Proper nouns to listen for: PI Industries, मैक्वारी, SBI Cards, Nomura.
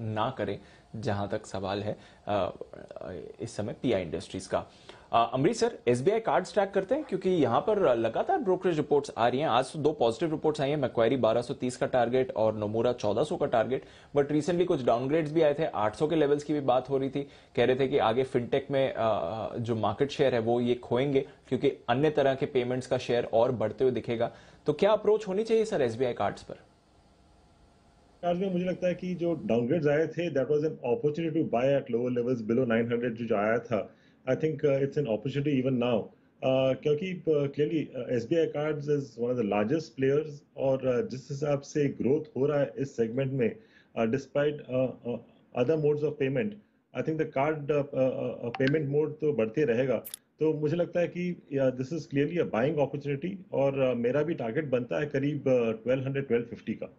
Invest ना करें, जहां तक सवाल है इस समय पीआई इंडस्ट्रीज का। Amrish sir, SBI cards track करते हैं क्योंकि यहां पर लगातार ब्रोकरेज रिपोर्ट्स आ रही हैं। आज तो दो पॉजिटिव रिपोर्ट्स आई हैं, मैक्वारी 1230 का टारगेट और नोमुरा 1400 का टारगेट, बट रिसेंटली कुछ डाउनग्रेड्स भी आए थे। 800 के लेवल्स की भी बात हो रही थी, कह रहे थे कि आगे फिनटेक में जो मार्केट शेयर है वो ये खोएंगे क्योंकि अन्य तरह के पेमेंट्स का शेयर और बढ़ते हुए दिखेगा। तो क्या अप्रोच होनी चाहिए सर एसबीआई कार्ड्स पर? आज में मुझे लगता है कि जो डाउनग्रेड्स आए थे that was an opportunity to buy at lower levels below 900 जो आया था, I think it's an opportunity even now, क्योंकि clearly SBI cards is one of the largest players और जिस हिसाब से ग्रोथ हो रहा है इस सेगमेंट में despite other modes of payment, I think the card payment mode तो बढ़ते रहेगा। तो मुझे लगता है कि this is clearly a buying opportunity और मेरा भी टारगेट बनता है करीब 1200-1250 का।